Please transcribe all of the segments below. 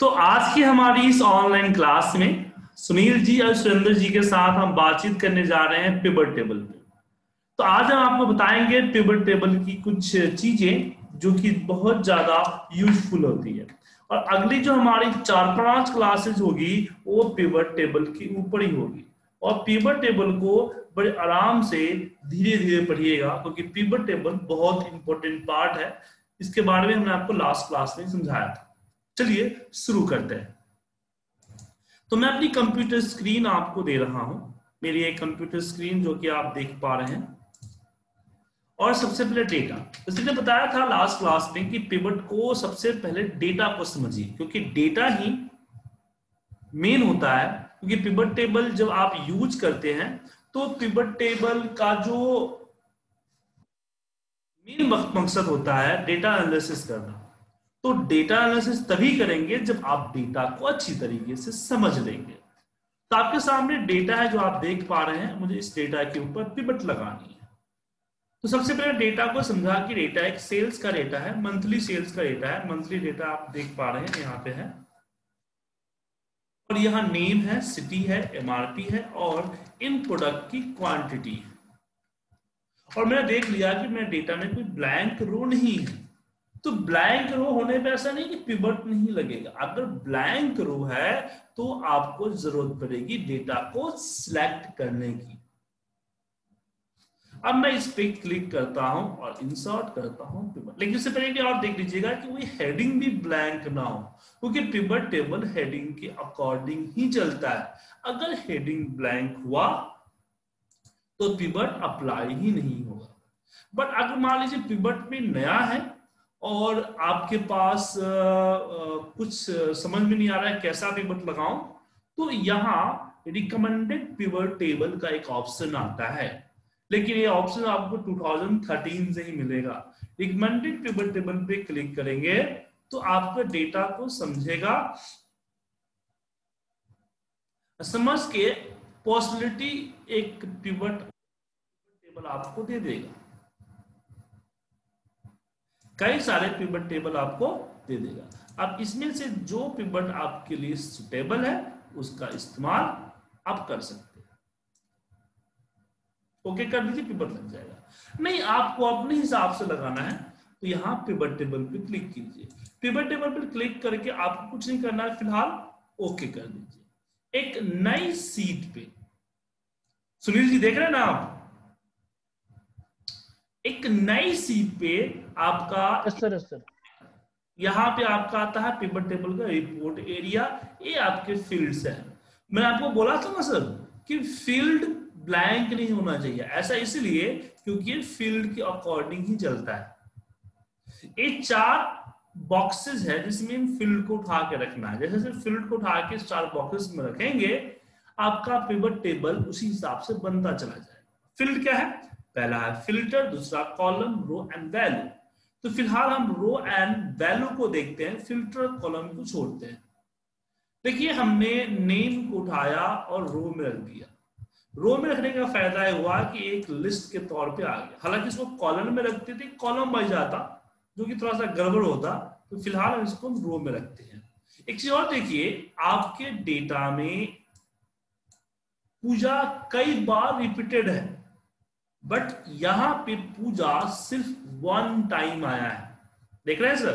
तो आज की हमारी इस ऑनलाइन क्लास में सुनील जी और सुरेंद्र जी के साथ हम बातचीत करने जा रहे हैं पिवट टेबल पे। तो आज हम आपको बताएंगे पिवट टेबल की कुछ चीजें जो कि बहुत ज्यादा यूजफुल होती है, और अगली जो हमारी 4-5 क्लासेज होगी वो पिवट टेबल के ऊपर ही होगी। और पिवट टेबल को बड़े आराम से धीरे धीरे पढ़िएगा, क्योंकि पिवट टेबल बहुत इंपॉर्टेंट पार्ट है। इसके बारे में हमने आपको लास्ट क्लास में समझाया था। चलिए शुरू करते हैं। तो मैं अपनी कंप्यूटर स्क्रीन आपको दे रहा हूं, मेरी एक कंप्यूटर स्क्रीन जो कि आप देख पा रहे हैं। और सबसे पहले डेटा, इसलिए बताया था लास्ट क्लास में कि पिवट को सबसे पहले डेटा को समझिए, क्योंकि डेटा ही मेन होता है। क्योंकि पिवट टेबल जब आप यूज करते हैं तो पिवट टेबल का जो मेन मकसद होता है डेटा एनालिसिस करना। तो डेटा एनालिसिस तभी करेंगे जब आप डेटा को अच्छी तरीके से समझ लेंगे। तो आपके सामने डेटा है जो आप देख पा रहे हैं, मुझे इस डेटा के ऊपर पिवट लगानी है। तो सबसे पहले डेटा को समझा कि डेटा एक सेल्स का डेटा है, मंथली सेल्स का डेटा है। मंथली डेटा आप देख पा रहे हैं यहाँ पे है, और यहाँ नेम है, सिटी है, एमआरपी है, और इन प्रोडक्ट की क्वांटिटी है। और मैंने देख लिया कि मेरे डेटा में कोई ब्लैंक रो नहीं है। तो ब्लैंक रो होने पे ऐसा नहीं कि पिवट नहीं लगेगा। अगर ब्लैंक रो है तो आपको जरूरत पड़ेगी डेटा को सिलेक्ट करने की। अब मैं इस पे क्लिक करता हूं और इंसर्ट करता हूं पिवट। लेकिन इससे पहले कि और देख लीजिएगा कि वो हेडिंग भी ब्लैंक ना हो, क्योंकि पिवट टेबल हेडिंग के अकॉर्डिंग ही चलता है। अगर हेडिंग ब्लैंक हुआ तो पिवट अप्लाई ही नहीं होगा। बट अगर मान लीजिए पिवट में नया है और आपके पास कुछ समझ में नहीं आ रहा है कैसा पिवट लगाऊं, तो यहाँ रिकमेंडेड पिवट टेबल का एक ऑप्शन आता है। लेकिन ये ऑप्शन आपको 2013 से ही मिलेगा। रिकमेंडेड पिवट टेबल पे क्लिक करेंगे तो आपका डेटा को समझेगा, समझ के पॉसिबिलिटी एक पिवट टेबल आपको दे देगा। कई सारे पिवट टेबल आपको दे देगा। अब इसमें से जो पिवट आपके लिए सुटेबल है उसका इस्तेमाल आप कर सकते हैं। ओके कर दीजिए, पिवट लग जाएगा। नहीं, आपको अपने हिसाब से लगाना है तो यहाँ पिवट टेबल पे क्लिक कीजिए। पिवट टेबल पर क्लिक करके आपको कुछ नहीं करना है फिलहाल, ओके कर दीजिए। एक नई सीट पे, सुनील जी देख रहे हैं ना आप, एक नई सीट पे आपका यहाँ पे आपका आता है पिवट टेबल का रिपोर्ट एरिया। ये आपके फील्ड्स हैं। मैंने आपको बोला था ना सर कि फील्ड ब्लैंक नहीं होना चाहिए। ऐसा इसलिए क्योंकि फील्ड के अकॉर्डिंग ही चलता है। ये 4 बॉक्सेस है जिसमें इन फील्ड को उठा के रखना है। जैसे फील्ड को उठा के 4 बॉक्सेस में रखेंगे, आपका पिवट टेबल उसी हिसाब से बनता चला जाएगा। फील्ड क्या है? पहला है फिल्टर, दूसरा कॉलम, रो एंड वैल्यू। तो फिलहाल हम रो एंड वैल्यू को देखते हैं, फिल्टर कॉलम को छोड़ते हैं। देखिए हमने नेम को उठाया और रो में रख दिया। रो में रखने का फायदा यह हुआ कि एक लिस्ट के तौर पे आ गया। हालांकि इसको कॉलम में रखते थे कॉलम बन जाता, जो कि थोड़ा सा गड़बड़ होता। तो फिलहाल हम इसको रो में रखते हैं। एक चीज और देखिए, आपके डेटा में पूजा कई बार रिपीटेड है, बट यहां पे पूजा सिर्फ 1 टाइम आया है। देख रहे हैं सर,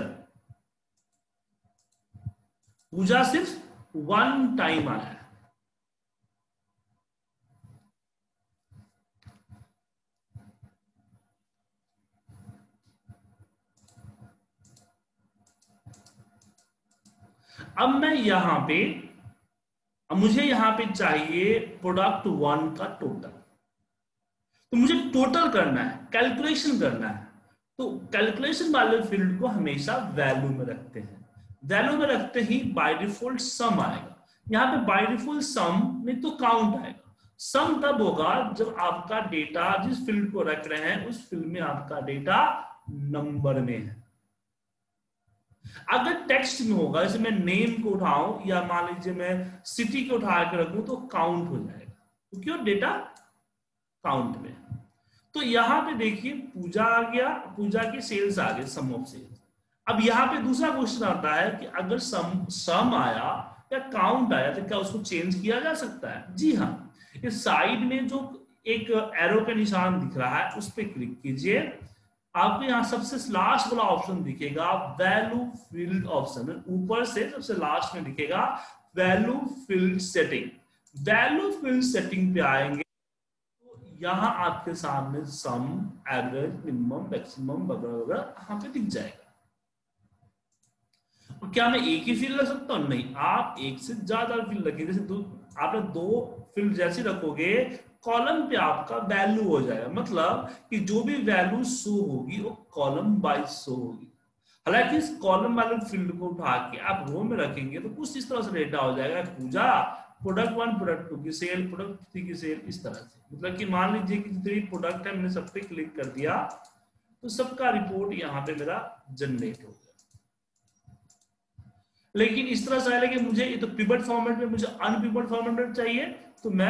पूजा सिर्फ 1 टाइम आया है। अब मैं यहां पे, मुझे यहां पे चाहिए प्रोडक्ट 1 का टोटल। तो मुझे टोटल करना है, कैलकुलेशन करना है। तो कैलकुलेशन वाले फील्ड को हमेशा वैल्यू में रखते हैं। वैल्यू में रखते ही बाय डिफॉल्ट सम आएगा। यहाँ पे बाय डिफॉल्ट सम नहीं तो काउंट आएगा। सम तब होगा जब आपका डेटा जिस फील्ड को रख रहे हैं उस फील्ड में आपका डेटा नंबर में है। अगर टेक्स्ट में होगा, जैसे मैं नेम को उठाऊं या मान लीजिए मैं सिटी को उठा के रखूं, तो काउंट हो जाएगा, क्योंकि वो डेटा काउंट में। तो यहां पे देखिए पूजा आ गया, पूजा की सेल्स आ गए, सम ऑफ सेल्स। अब यहाँ पे दूसरा क्वेश्चन आता है कि अगर सम आया या काउंट आया तो क्या उसको चेंज किया जा सकता है? जी हाँ, इस साइड में जो एक एरो का निशान दिख रहा है उस पर क्लिक कीजिए। आपको यहाँ सबसे लास्ट वाला ऑप्शन दिखेगा वैल्यू फील्ड ऑप्शन, ऊपर से सबसे लास्ट में दिखेगा value field setting. Value field setting पे आएंगे तो यहाँ आपके सामने सम, एवरेज, मिनिमम, मैक्सिमम वगैरह वगैरह यहाँ पे दिख जाएगा। क्या मैं एक ही फील्ड रख सकता हूँ? नहीं, आप एक से ज्यादा फील्ड रखेंगे। जैसे आपने दो फील्ड जैसे रखोगे कॉलम पे आपका वैल्यू हो जाएगा, मतलब कि जो भी वैल्यू शो होगी वो कॉलम वाइज शो होगी। हालांकि इस कॉलम वाले फील्ड को उठा के आप रो में रखेंगे तो कुछ इस तरह से डेटा हो जाएगा, पूजा, प्रोडक्ट 1, प्रोडक्ट 2 की सेल, प्रोडक्ट 3 की सेल, इस तरह से। मतलब कि मान लीजिए कि जितने प्रोडक्ट है मैंने सब पे क्लिक कर दिया तो सबका रिपोर्ट यहाँ पे मेरा जनरेट होगा। लेकिन इस तरह से आया कि मुझे ये तो पिवट फॉर्मेट में, मुझे अनपिवट फॉर्मेट में चाहिए तो मैं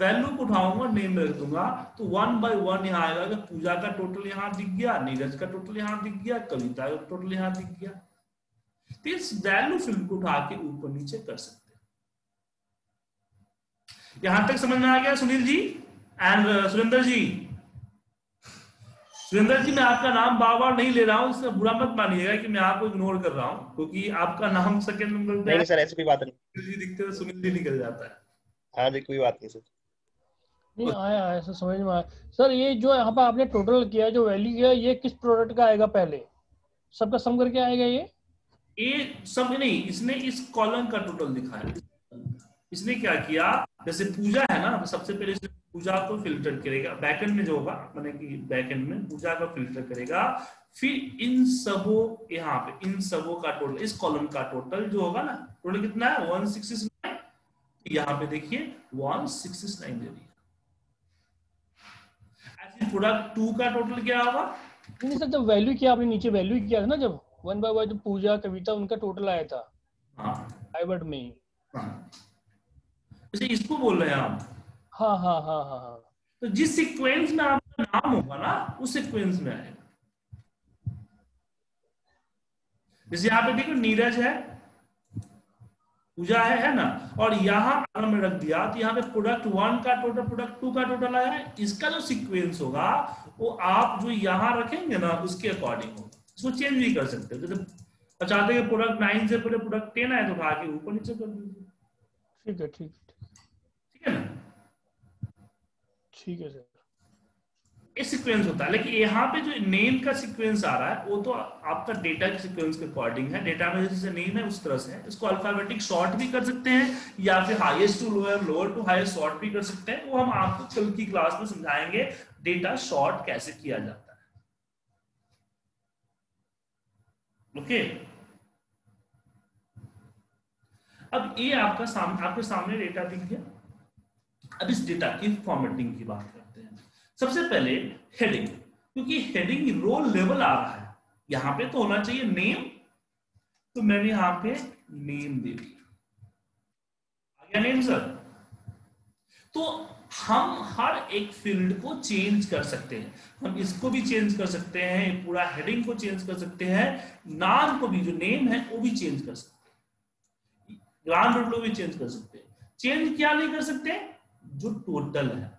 वैल्यू को उठाऊंगा, नेम रख दूंगा, तो 1 by 1 यहाँ आएगा कि पूजा का टोटल यहाँ दिख गया, नीरज का टोटल यहाँ दिख गया, कविता का टोटल यहाँ दिख गया। तो इस वैल्यू फील्ड को उठा के ऊपर नीचे कर सकते हैं। यहां तक समझ में आ गया सुनील जी एंड सुरेंद्र जी? सुरेंद्र जी, मैं आपका नाम बार बार नहीं ले रहा हूँ, इससे बुरा मत मानिएगा कि मैं आपको इग्नोर कर रहा हूँ, क्योंकि आपका नाम सेकंड नंबर पे है। नहीं सर, ऐसी कोई बात नहीं। जी दिखते तो सुनील जी निकल जाता है। हाँ जी, कोई बात नहीं सर। नहीं आया, ऐसा समझ में आया सर। ये जो यहाँ पे आपने टोटल किया, जो वैल्यू किया, ये किस प्रोडक्ट का आएगा? पहले सबका सम करके आएगा ये सब नहीं, इसने इस कॉलम का टोटल दिखाया। इसने क्या किया, जैसे पूजा है ना, सबसे पहले पूजा को फिल्टर करेगा, बैकएंड में जो होगा माने कि बैकएंड में पूजा का फिल्टर करेगा, फिर इन सबों, यहाँ पे इन सबों का टोटल, इस कॉलम का टोटल जो होगा ना, टोटल कितना है 169, यहाँ पे देखिए 169 दे दिया। ऐसे प्रोडक्ट 2 का टोटल क्या होगा? नहीं सर, जब वैल्यू किया आपने, नीचे वैल्यू किया था ना, जब 1 by 1 जो पूजा, कविता, उनका टोटल आया था। हाँ, हाइवर्ड में। हाँ, इसको बोल रहे हैं आप। हाँ हाँ हाँ हाँ हाँ। तो जिस सीक्वेंस में आपका नाम होगा ना, उस सीक्वेंस में आएगा। जैसे यहाँ पे देखो नीरज है, पूजा है ना, और यहाँ अगर मैं रख दिया तो यहाँ पे प्रोडक्ट 1 का टोटल, प्रोडक्ट 2 का टोटल आया है। इसका जो सीक्वेंस होगा वो आप जो यहाँ रखेंगे ना उसके अकॉर्डिंग होगा, इसको चेंज भी कर सकते हो। जैसे चाहते हैं प्रोडक्ट 9 से पहले प्रोडक्ट 10 आए तो उठा के ऊपर नीचे कर दीजिए। ठीक है, ठीक है ना, ठीक है सर। ये सीक्वेंस होता है, लेकिन यहाँ पे जो नेम का सीक्वेंस आ रहा है वो तो आपका डेटा के सीक्वेंस के अकॉर्डिंग है। डेटा में जैसे नेम है उस तरह से है। इसको अल्फाबेटिक सॉर्ट भी कर सकते हैं या फिर highest to lower, lower to highest sort भी कर सकते हैं। वो हम आपको कल की क्लास में समझाएंगे डेटा सॉर्ट कैसे किया जाता है। ओके, अब ये आपके सामने डेटा दिख गया। अब इस डेटा की फॉर्मेटिंग की बात करते हैं। सबसे पहले हेडिंग, क्योंकि हेडिंग रो लेवल आ रहा है, यहाँ पे तो होना चाहिए नेम, तो मैंने यहाँ पे नेम दे दिया। आ गया नेम सर? तो हम हर एक फील्ड को चेंज कर सकते हैं। हम इसको भी चेंज कर सकते हैं, पूरा हेडिंग को चेंज कर सकते हैं, नाम को भी, जो नेम है वो भी चेंज कर सकते हैं, ग्रांड रूल को भी चेंज कर सकते हैं। चेंज क्या नहीं कर सकते? जो टोटल है,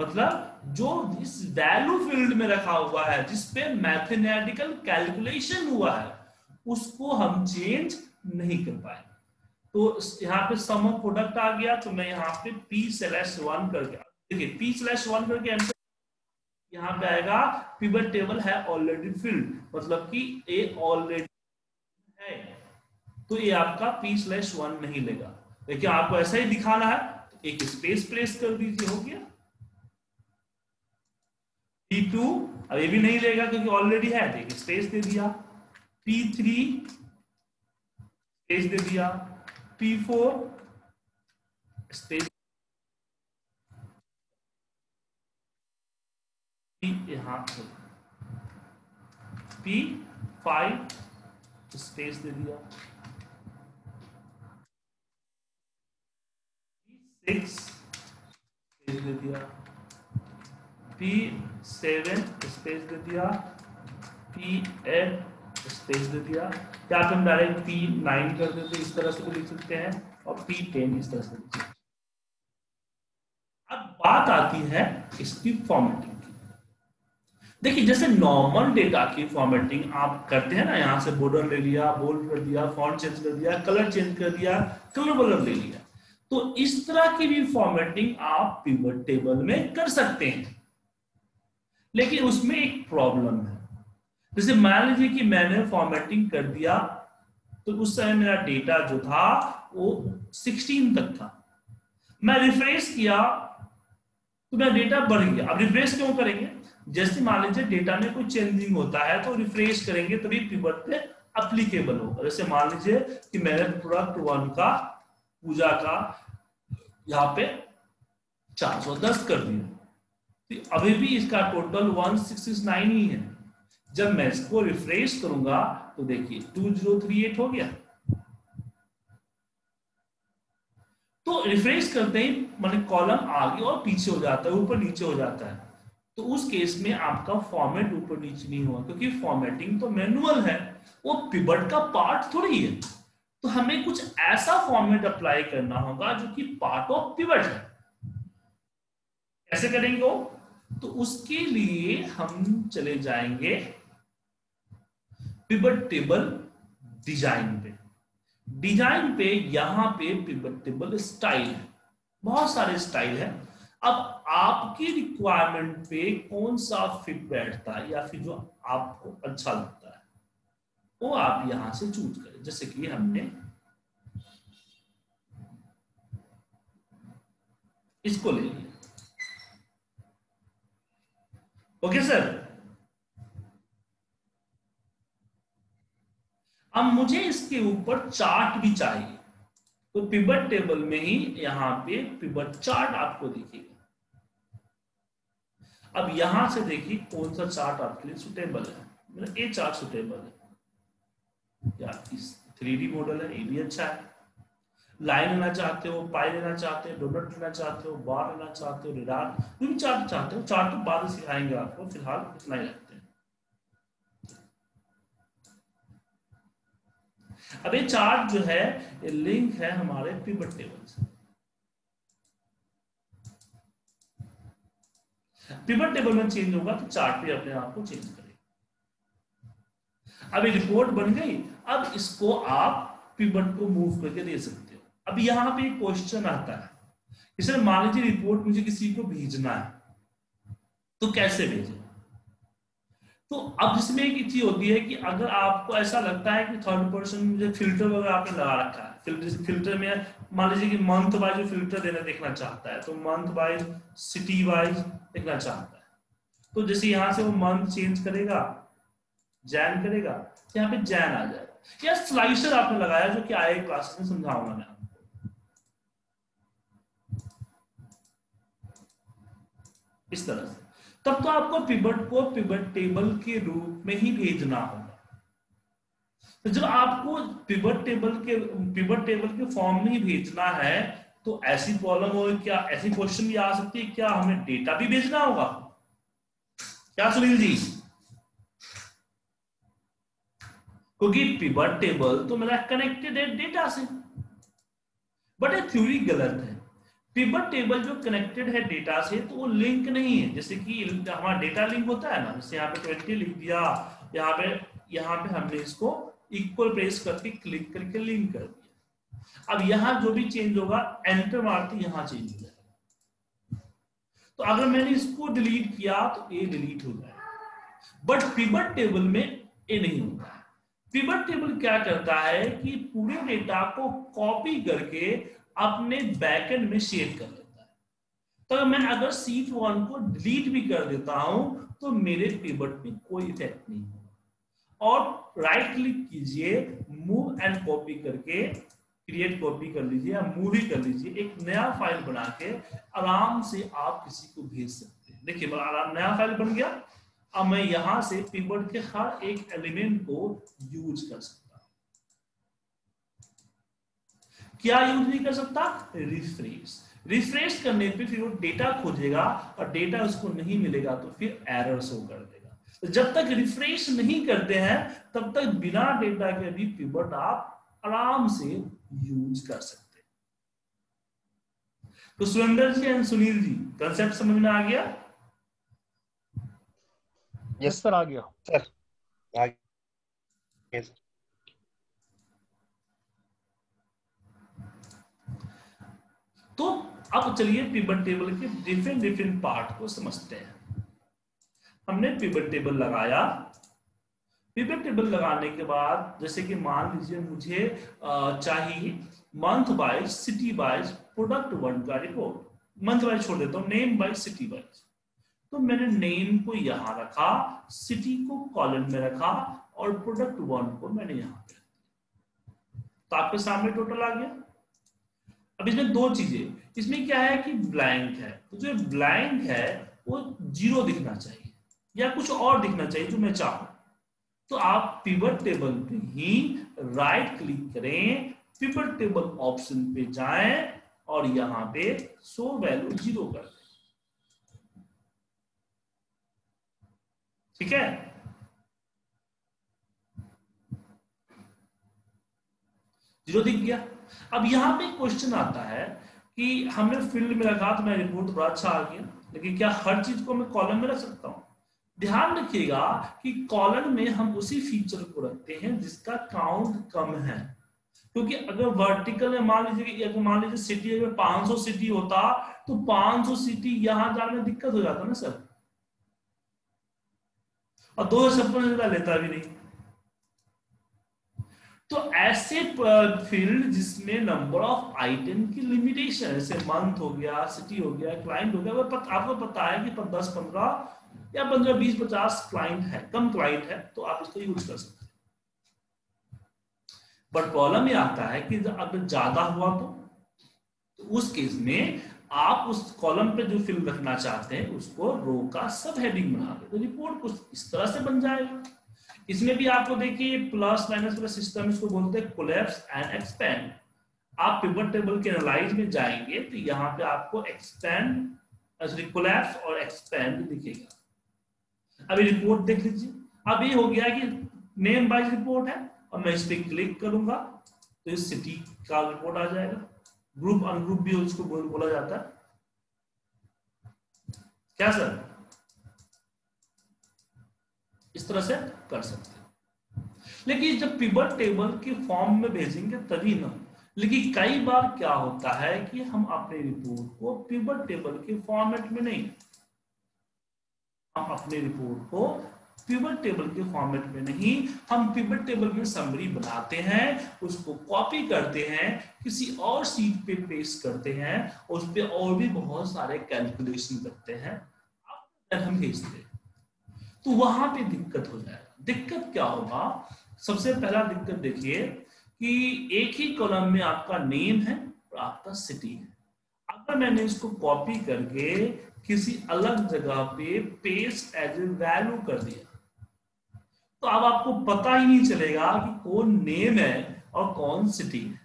मतलब जो इस वैल्यू फील्ड में रखा हुआ है, जिसपे मैथमेटिकल कैलकुलेशन हुआ है, उसको हम चेंज नहीं कर पाए। तो यहाँ पे सम ऑफ प्रोडक्ट आ गया, तो मैं यहाँ पे P/1 करके, देखिए P/1 करके आंसर यहाँ पे आएगा। पिवट टेबल है ऑलरेडी फील्ड, मतलब कि ये ऑलरेडी है, तो ये आपका P/1 नहीं लेगा। देखिए आपको ऐसा ही दिखाना है, एक स्पेस प्लेस कर दीजिए, हो गया। P2 अब ये भी नहीं लेगा क्योंकि ऑलरेडी है, तो एक स्पेस दे दिया। P3 स्पेस दे दिया, P4 स्पेस, यहां P5 स्पेस दे दिया, स्पेस दे दिया, P7 स्पेस दे दिया, P8 भेज देती है, या फिर हम डायरेक्ट P9 कर देते हैं, इस तरह से भी लिख सकते हैं, और P10 इस तरह से लिख सकते हैं। अब बात आती है इसकी फॉर्मेटिंग की। देखिए जैसे नॉर्मल डेटा की फॉर्मेटिंग आप करते हैं ना, यहाँ से बॉर्डर ले लिया, बोल्ड कर दिया, फॉन्ट चेंज कर दिया, कलर चेंज कर दिया, कलर बलर ले लिया, तो इस तरह की भी फॉर्मेटिंग आप पिवट टेबल में कर सकते हैं। लेकिन उसमें एक प्रॉब्लम है। जैसे मान लीजिए कि मैंने फॉर्मेटिंग कर दिया, तो उस समय मेरा डेटा जो था वो 16 तक था, मैं रिफ्रेश किया तो मेरा डेटा बढ़ गया। अब रिफ्रेश क्यों करेंगे? जैसे मान लीजिए डेटा में कोई चेंजिंग होता है तो रिफ्रेश करेंगे तभी पिवट पे अप्लीकेबल होगा। जैसे मान लीजिए कि मैंने प्रोडक्ट 1 का, पूजा का, यहाँ पे 410 कर दिया, तो अभी भी इसका टोटल 1669 ही है। जब मैं इसको रिफ्रेश करूंगा तो देखिए 2038 हो गया। तो रिफ्रेश करते ही माने कॉलम आगे और पीछे हो जाता है, ऊपर नीचे हो जाता है, तो उस केस में आपका फॉर्मेट ऊपर नीचे नहीं हुआ, क्योंकि फॉर्मेटिंग तो मैनुअल है, वो पिवट का पार्ट थोड़ी है। तो हमें कुछ ऐसा फॉर्मेट अप्लाई करना होगा जो कि पार्ट ऑफ पिवट है। कैसे करेंगे वो? तो उसके लिए हम चले जाएंगे पिवट टेबल डिजाइन पे। डिजाइन पे यहां पे पिवट टेबल स्टाइल है, बहुत सारे स्टाइल है। अब आपकी रिक्वायरमेंट पे कौन सा फिट बैठता है या फिर जो आपको अच्छा लगता है वो आप यहां से चूज करें। जैसे कि हमने इसको ले लिया, ओके सर। अब मुझे इसके ऊपर चार्ट भी चाहिए, तो पिवट टेबल में ही यहां पे पिवट चार्ट आपको दिखेगा। अब यहां से देखिए कौन सा चार्ट आपके लिए सुटेबल है। मेरा ये चार्ट सुटेबल है, या इस 3D मॉडल है, ये भी अच्छा है। लाइन लेना चाहते हो, पाई लेना चाहते हो, डोनट लेना चाहते हो, बार लेना चाहते हो, रेडार, तुम चार्ट चाहते हो। चार्ट तो बाद में सिखाएंगे आपको, फिलहाल इतना ही रखते हैं। अब ये चार्ट जो है ये लिंक है हमारे पिवट टेबल से। पिवट टेबल में चेंज होगा तो चार्ट भी अपने आप को चेंज करेगा। अब ये रिपोर्ट बन गई, अब इसको आप पिवट को मूव करके दे सकते हो। अब यहां पे एक क्वेश्चन आता है, इसे मान लीजिए रिपोर्ट मुझे किसी को भेजना है, तो कैसे भेजें? तो अब इसमें एक चीज होती है कि अगर आपको ऐसा लगता है कि थर्ड पर्सन मुझे फिल्टर वगैरह आपने लगा रखा है, फिल्टर में मान लीजिए कि मंथ वाइज फिल्टर देना देखना चाहता है, तो मंथ वाइज, सिटी वाइज देखना चाहता है, तो जैसे यहां से वो मंथ चेंज करेगा, जैन करेगा, यहाँ पे जैन आ जाएगा। या स्लाइसर आपने लगाया जो कि आए क्लास में समझाऊंगा मैं। इस तरह से तब तो आपको पिवट को पिवट टेबल के रूप में ही भेजना होगा। तो जब आपको पिवट टेबल के फॉर्म में ही भेजना है, तो ऐसी प्रॉब्लम हो, क्या ऐसी क्वेश्चन भी आ सकती है, क्या हमें डेटा भी भेजना होगा क्या सुनील जी? क्योंकि पिवट टेबल तो मेरा कनेक्टेड है डेटा से, बट ये थ्योरी गलत है। पिवट टेबल जो कनेक्टेड है डेटा से, तो वो लिंक नहीं है। जैसे कि हमारा डेटा लिंक होता है ना, जैसे यहाँ पे 20 लिख दिया, यहाँ पे हमने इसको इक्वल प्रेस करके क्लिक करके लिंक कर दिया। अब यहाँ जो भी चेंज होगा एंटर मारते यहाँ चेंज हो जाएगा। तो अगर मैंने इसको डिलीट किया तो ये डिलीट हो जाएगा, बट पिवट टेबल में ये नहीं होता। पिवट टेबल क्या करता है कि पूरे डेटा को कॉपी करके अपने बैकएंड में शेयर कर लेता है। तो मैं अगर सीट 1 को डिलीट भी कर देता हूं तो मेरे पिवट पे कोई इफेक्ट नहीं होगा। और राइट क्लिक कीजिए, मूव एंड कॉपी करके क्रिएट कॉपी कर लीजिए या मूव ही कर लीजिए, एक नया फाइल बना के आराम से आप किसी को भेज सकते हैं। देखिए नया फाइल बन गया। अब मैं यहां से पिवट के हर एक एलिमेंट को यूज कर सकता हूं। क्या यूज नहीं कर सकता? रिफ्रेश। रिफ्रेश करने पे फिर वो डेटा खोजेगा और डेटा उसको नहीं मिलेगा तो फिर एरर शो कर देगा। जब तक रिफ्रेश नहीं करते हैं तब तक बिना डेटा के भी पिवट आप आराम से यूज कर सकते हैं। तो सुरेंद्र जी एंड सुनील जी, कंसेप्ट समझ में आ गया? यस सर, आ गया सर, आ गया सर। तो अब चलिए पिवट टेबल के डिफरेंट डिफरेंट पार्ट को समझते हैं। हमने पिवट टेबल लगाया, पिवट टेबल लगाने के बाद जैसे कि मान लीजिए मुझे चाहिए month wise, city wise, product one का रिपोर्ट। मंथ वाइज छोड़ देता हूँ, नेम वाइज, सिटी वाइज। तो मैंने नेम को यहाँ रखा, सिटी को कॉलम में रखा और प्रोडक्ट वन को मैंने यहाँ पे रखा। तो आपके सामने टोटल आ गया। अब इसमें दो चीजें, इसमें क्या है कि ब्लैंक है, तो जो ब्लैंक है वो जीरो दिखना चाहिए या कुछ और दिखना चाहिए जो मैं चाहूं। तो आप पिवट टेबल पे ही राइट क्लिक करें, पिवट टेबल ऑप्शन पे जाएं और यहां पे शो वैल्यू जीरो कर दें। ठीक है, जीरो दिख गया। अब यहां पे क्वेश्चन आता है कि हमने फील्ड में रखा तो मेरा रिपोर्ट बड़ा अच्छा आ गया, लेकिन क्या हर चीज को मैं कॉलम में रख सकता हूं? ध्यान रखिएगा कि कॉलम में हम उसी फीचर को रखते हैं जिसका काउंट कम है, क्योंकि अगर वर्टिकल में मान लीजिए सिटी अगर 500 सिटी होता तो 500 सिटी यहां जाने में दिक्कत हो जाता ना सर, और 256 का लेता भी नहीं। तो ऐसे फील्ड जिसमें नंबर ऑफ आइटम की लिमिटेशन, जैसे मंथ हो गया, सिटी हो गया, क्लाइंट हो गया, अगर आपको पता है कि 10, 15, 20, 50 क्लाइंट है, कम क्लाइंट है, तो आप इसको यूज कर सकते हैं। बट प्रॉब्लम में आता है कि अगर ज्यादा हुआ तो उस केस में आप उस कॉलम पे जो फील्ड रखना चाहते हैं उसको रो का सब हेडिंग बना दें, तो रिपोर्ट कुछ इस तरह से बन जाएगा। इसमें भी आपको देखिए प्लस माइनस वाला सिस्टम, इसको बोलते हैं कोलैप्स एंड एक्सपेंड। आप पिवट टेबल के एनालाइज में जाएंगे तो यहाँ पे आपको एक्सपेंड, कोलैप्स और एक्सपेंड दिखेगा। अब रिपोर्ट देख लीजिए, अब ये हो गया कि नेम वाइज रिपोर्ट है और मैं इस पर क्लिक करूंगा तो इस सिटी का रिपोर्ट आ जाएगा। ग्रुप अनग्रुप भी उसको बोला जाता है, क्या सर? इस तरह से कर सकते हैं, लेकिन जब पिवट टेबल के फॉर्म में भेजेंगे तभी ना। लेकिन कई बार क्या होता है कि हम अपने रिपोर्ट को पिवट टेबल के फॉर्मेट में नहीं, हम अपने रिपोर्ट को पिवट टेबल के फॉर्मेट में नहीं, हम पिवट टेबल में समरी बनाते हैं, उसको कॉपी करते हैं, किसी और सीट पे पेस्ट करते हैं, उस पे और भी बहुत सारे कैलकुलेशन करते हैं, हम भेजते हैं। तो वहां पे दिक्कत हो जाएगा। दिक्कत क्या होगा? सबसे पहला दिक्कत देखिए कि एक ही कॉलम में आपका नेम है और आपका सिटी है। अगर मैंने इसको कॉपी करके किसी अलग जगह पे पेस्ट एज ए वैल्यू कर दिया तो अब आपको पता ही नहीं चलेगा कि कौन नेम है और कौन सिटी है।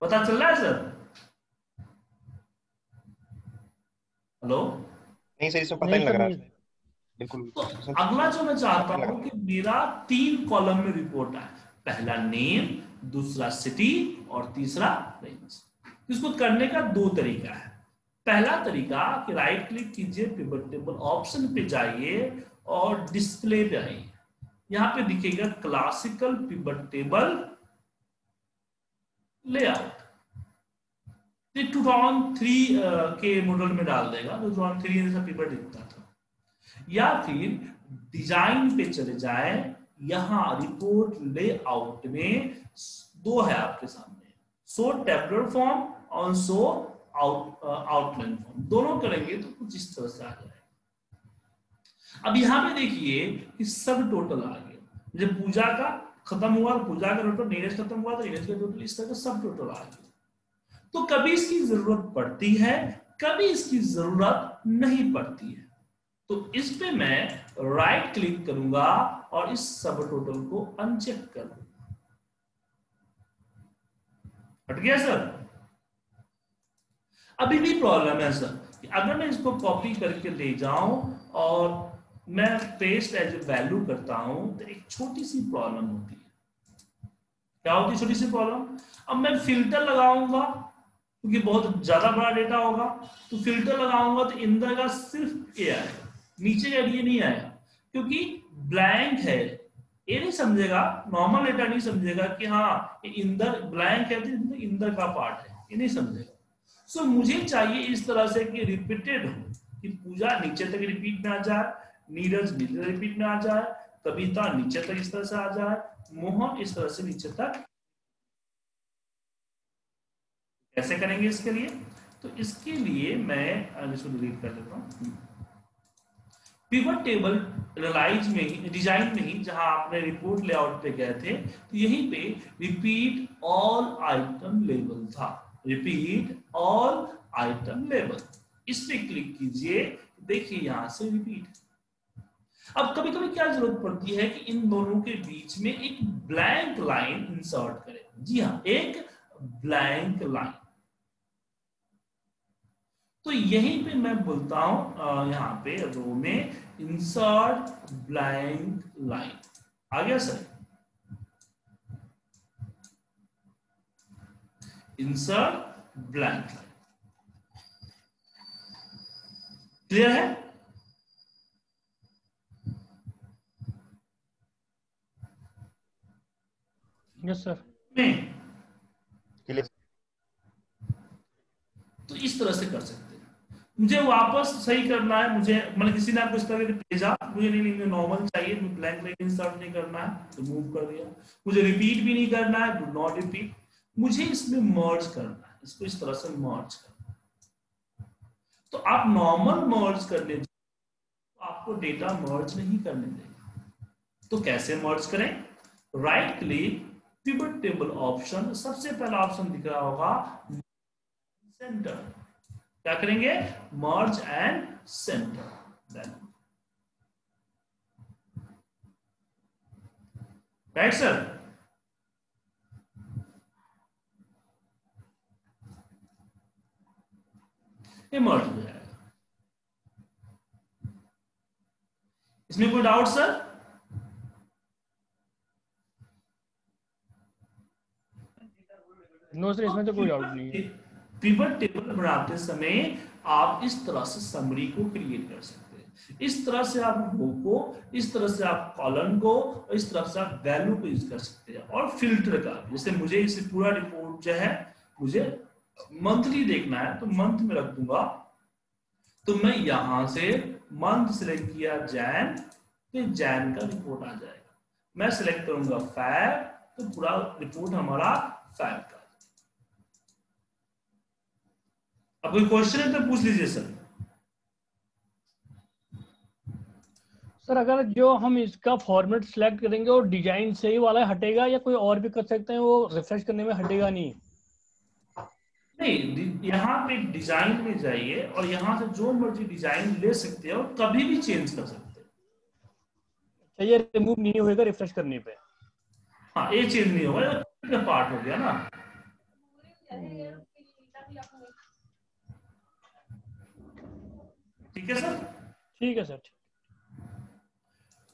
पता चल रहा है सर? हेलो, नहीं सर, इसमें पता नहीं लग रहा है बिल्कुल। तो अगला जो मैं चाहता हूं कि मेरा 3 कॉलम में रिपोर्ट आए, पहला नेम, दूसरा सिटी और तीसरा रेंज। इसको करने का 2 तरीका है। पहला तरीका कि राइट क्लिक कीजिए, पिवट टेबल ऑप्शन पे जाइए और डिस्प्ले पे आइए। यहाँ पे दिखेगा क्लासिकल पिवट टेबल लेआउट, 2003 के मॉडल में डाल देगा, 2003 जैसा पिवट दिखता था। या फिर डिजाइन पे चले जाए, यहाँ रिपोर्ट लेआउट में 2 है आपके सामने, शो टैबलर फॉर्म और शो आउटलाइन फॉर्म। दोनों करेंगे तो कुछ इस तरह से आ जाएगा। अब यहां पे देखिए कि सब टोटल आ गया, जब पूजा का खत्म हुआ, पूजा का टोटल, नीरज खत्म हुआ तो नीरज का टोटल, इस तरह का सब टोटल आ गया। तो कभी इसकी जरूरत पड़ती है, कभी इसकी जरूरत नहीं पड़ती है। तो इस पे मैं राइट क्लिक करूंगा और इस सब टोटल को अनचेक कर दूंगा। हट गया सर? अभी भी प्रॉब्लम है सर कि अगर मैं इसको कॉपी करके ले जाऊं और मैं पेस्ट एज ए वैल्यू करता हूं तो एक छोटी सी प्रॉब्लम होती है। क्या होती है छोटी सी प्रॉब्लम? अब मैं फिल्टर लगाऊंगा क्योंकि बहुत ज्यादा बड़ा डेटा होगा, तो फिल्टर लगाऊंगा तो इंदर का सिर्फ ए आएगा, नीचे का डी नहीं आएगा क्योंकि ब्लैंक है। ये नहीं समझेगा, नॉर्मल डेटा नहीं समझेगा कि हाँ इंदर ब्लैंक है तो इंदर का पार्ट है, ये नहीं समझेगा। सो मुझे चाहिए इस तरह से कि रिपीटेड हो, कि पूजा नीचे तक रिपीट में आ जाए, नीरज नीचे रिपीट में आ जाए, कविता नीचे तक इस तरह से आ जाए, मोहन इस तरह से नीचे तक। कैसे करेंगे इसके लिए? तो इसके लिए मैं इसको डिलीट कर देता हूं। पिवट टेबल रिलाइज में ही, डिजाइन में ही, जहां आपने रिपोर्ट लेआउट पे गए थे, तो यहीं पे रिपीट ऑल आइटम लेवल था। रिपीट ऑल आइटम लेवल, इस पे क्लिक कीजिए, देखिए यहां से रिपीट। अब कभी कभी क्या जरूरत पड़ती है कि इन दोनों के बीच में एक ब्लैंक लाइन इंसर्ट करें। जी हाँ, एक ब्लैंक लाइन। तो यहीं पे मैं बोलता हूं, यहां पे रो में इंसर्ट ब्लैंक लाइन आ गया sir. Insert blank line clear है? Yes sir. तो इस तरह से कर सकते हैं। मुझे वापस सही करना है, मुझे मतलब किसी ने आपको इस तरह भेजा, मुझे नहीं नॉर्मल चाहिए, मुझे ब्लैंक लाइन इंसर्ट नहीं करना है तो मूव कर दिया। मुझे रिपीट भी नहीं करना है, डू नॉट रिपीट। मुझे इसमें मर्ज करना है, इसको इस तरह से मर्ज करना है। तो आप नॉर्मल मर्ज करने तो आपको डेटा मर्ज नहीं करने देगा। तो कैसे मर्ज करें? Right click, pivot table option, सबसे पहला ऑप्शन दिख रहा होगा सेंटर। क्या करेंगे? Merge and centre. Right sir, ये मर्ज हो जाएगा। इसमें कोई डाउट सर? नो सर, इसमें तो कोई डाउट नहीं है। पिवट टेबल बनाते समय आप इस तरह से समरी को क्रिएट कर सकते हैं, इस तरह से आप रो को, इस तरह से आप कॉलम को, इस तरह से आप वैल्यू को यूज कर सकते हैं। और फिल्टर का जैसे मुझे इसे पूरा रिपोर्ट जो है मुझे मंथली देखना है तो मंथ में रख दूंगा। तो मैं यहां से मंथ सिलेक्ट किया जैन, फिर जैन का रिपोर्ट आ जाएगा। मैं सिलेक्ट करूंगा फैब तो पूरा रिपोर्ट हमारा फैब का। अब कोई क्वेश्चन है तो पूछ लीजिए सर। सर अगर जो हम इसका फॉर्मेट सिलेक्ट करेंगे वो डिजाइन से ही वाला हटेगा या कोई और भी कर सकते हैं? वो रिफ्रेश करने में हटेगा नहीं? नहीं, यहाँ पे डिजाइन में जाइए और यहाँ से जो मर्जी डिजाइन ले सकते हैं और कभी भी चेंज कर सकते हैं। ये रिमूव नहीं होगा रिफ्रेश करने पे? हाँ, ये चेंज नहीं होगा, पार्ट हो गया ना। ठीक है सर, ठीक है सर।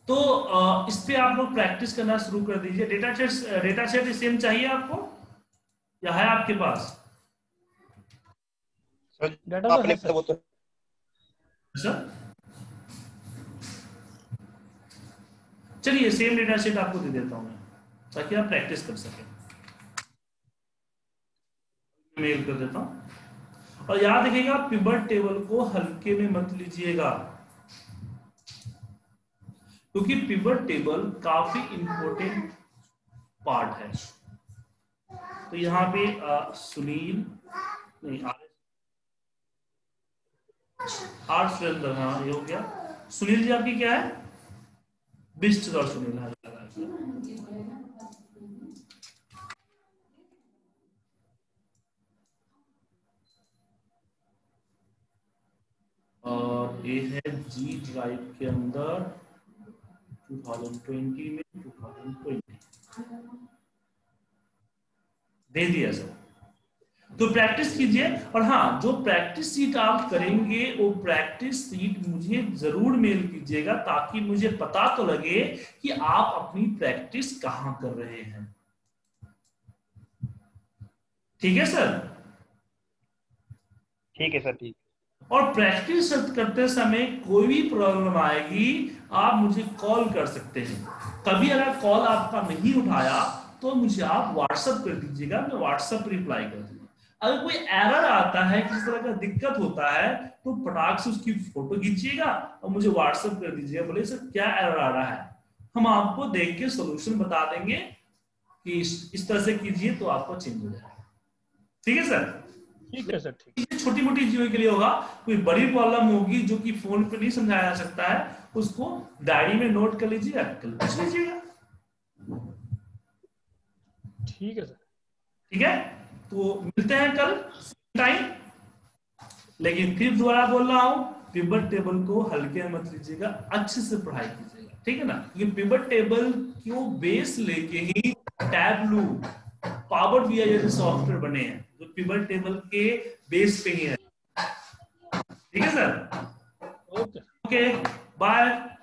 तो इस पे आप लोग प्रैक्टिस करना शुरू कर दीजिए। डेटा सेट सेम चाहिए आपको या है आपके पास डेटा सर? वो तो चलिए सेम डेटा सेट आपको दे देता हूं मैं ताकि आप प्रैक्टिस कर सकें। मेल कर देता हूं। और याद रखिएगा पिवट टेबल को हल्के में मत लीजिएगा क्योंकि पिवट टेबल काफी इंपॉर्टेंट पार्ट है। तो यहाँ पे सुनील नहीं आर सुरेंद्र, हाँ ये हो गया। सुनील जी आपकी क्या है? बिस्ट और सुनील और ये है जी ड्राइव के अंदर 2020 में 2020 दे दिया सर। तो प्रैक्टिस कीजिए। और हाँ, जो प्रैक्टिस सीट आप करेंगे वो प्रैक्टिस सीट मुझे जरूर मेल कीजिएगा ताकि मुझे पता तो लगे कि आप अपनी प्रैक्टिस कहाँ कर रहे हैं। ठीक है सर? ठीक है सर, ठीक। और प्रैक्टिस करते समय कोई भी प्रॉब्लम आएगी आप मुझे कॉल कर सकते हैं। कभी अगर कॉल आपका नहीं उठाया तो मुझे आप व्हाट्सएप कर दीजिएगा, मैं व्हाट्सएप रिप्लाई कर दूंगा। अगर कोई एरर आता है, किसी तरह का दिक्कत होता है, तो फटाक से उसकी फोटो खींचिएगा और मुझे व्हाट्सएप कर दीजिएगा। बोले सर क्या एरर आ रहा है, हम आपको देख के सोल्यूशन बता देंगे कि इस तरह से कीजिए तो आपको चेंज हो जाएगा। ठीक है सर? ठीक है सर, ठीक। छोटी मोटी चीजों के लिए होगा, कोई बड़ी प्रॉब्लम होगी जो कि फोन पे नहीं समझाया जा सकता है उसको डायरी में नोट कर लीजिए, कल पूछ लीजिएगा। ठीक है सर, ठीक है। तो मिलते हैं कल टाइम, लेकिन फिर दोबारा बोल रहा हूं, पिवट टेबल को हल्के मत लीजिएगा, अच्छे से पढ़ाई कीजिएगा। ठीक है ना? ये पिवट टेबल क्यों बेस लेके ही टैबलू, पावर बीआई जैसे सॉफ्टवेयर बने हैं, जो पिवट टेबल के बेस पे ही है। ठीक है सर? Okay, bye.